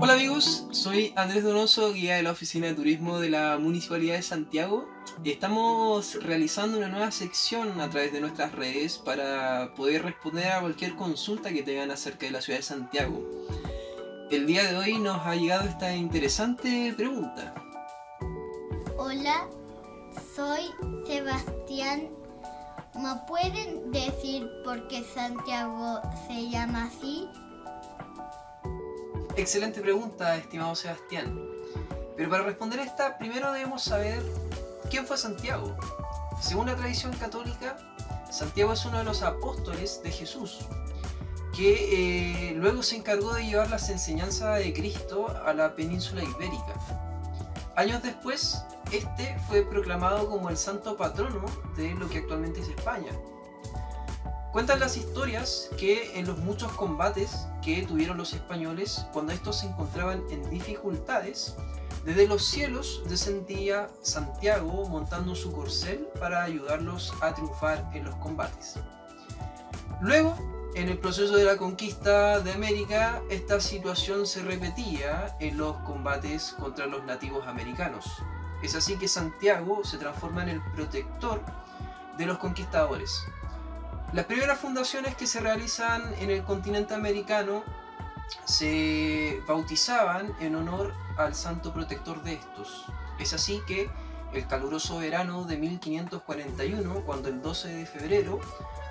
Hola amigos, soy Andrés Donoso, guía de la Oficina de Turismo de la Municipalidad de Santiago. Estamos realizando una nueva sección a través de nuestras redes para poder responder a cualquier consulta que tengan acerca de la ciudad de Santiago. El día de hoy nos ha llegado esta interesante pregunta. Hola, soy Sebastián. ¿Me pueden decir por qué Santiago se llama así? Excelente pregunta, estimado Sebastián. Pero para responder a esta, primero debemos saber quién fue Santiago. Según la tradición católica, Santiago es uno de los apóstoles de Jesús, que luego se encargó de llevar las enseñanzas de Cristo a la península ibérica. Años después, este fue proclamado como el santo patrono de lo que actualmente es España. Cuentan las historias que en los muchos combates que tuvieron los españoles, cuando estos se encontraban en dificultades, desde los cielos descendía Santiago montando su corcel para ayudarlos a triunfar en los combates. Luego, en el proceso de la conquista de América, esta situación se repetía en los combates contra los nativos americanos. Es así que Santiago se transforma en el protector de los conquistadores. Las primeras fundaciones que se realizan en el continente americano se bautizaban en honor al santo protector de estos. Es así que el caluroso verano de 1541, cuando el 12 de febrero,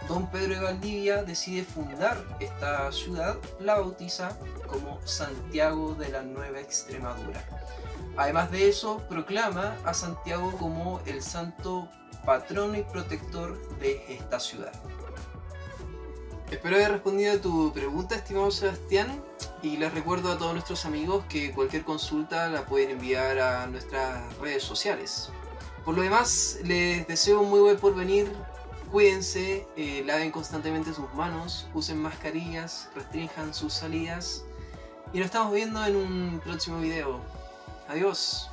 don Pedro de Valdivia decide fundar esta ciudad, la bautiza como Santiago de la Nueva Extremadura. Además de eso, proclama a Santiago como el santo patrono y protector de esta ciudad. Espero haber respondido a tu pregunta, estimado Sebastián, y les recuerdo a todos nuestros amigos que cualquier consulta la pueden enviar a nuestras redes sociales. Por lo demás, les deseo un muy buen porvenir, cuídense, laven constantemente sus manos, usen mascarillas, restrinjan sus salidas, y nos estamos viendo en un próximo video. Adiós.